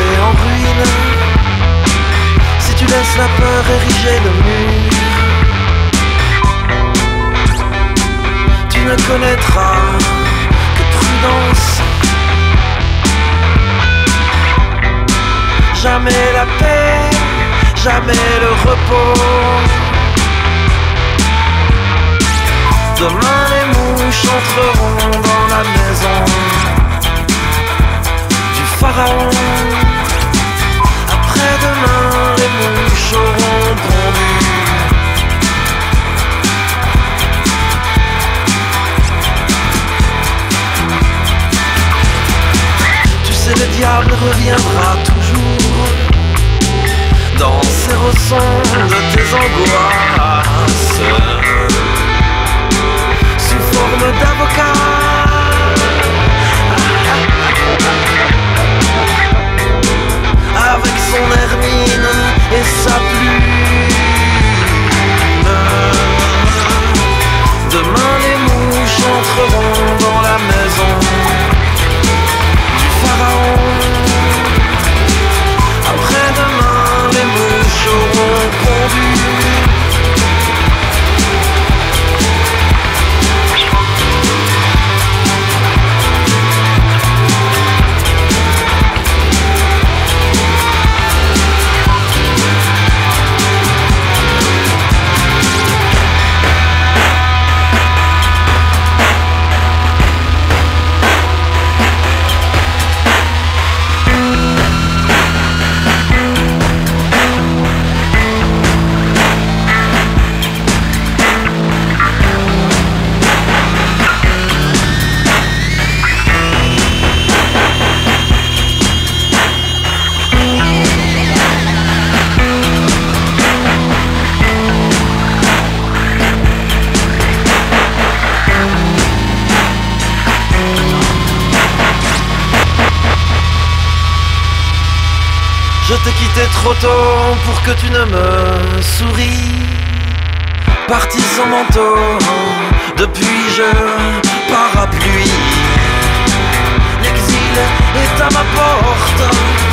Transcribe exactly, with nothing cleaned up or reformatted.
tomber en ruine. Si tu laisses la peur ériger le mur, tu ne connaîtras que prudence. Jamais la paix, jamais le repos. Demain les mouches entreront dans la maison du pharaon. Après-demain les mouches auront pondu. Tu sais le diable reviendra toujours dans ses ressons de tes angoisses, sous forme d'avocat, avec son hermine et sa plume. Demain les mouches entreront dans la maison du pharaon. Après-demain les mouches auront pondu. Je t'ai quitté trop tôt pour que tu ne me souris. Parti sans manteau, depuis je parapluie. L'exil est à ma porte.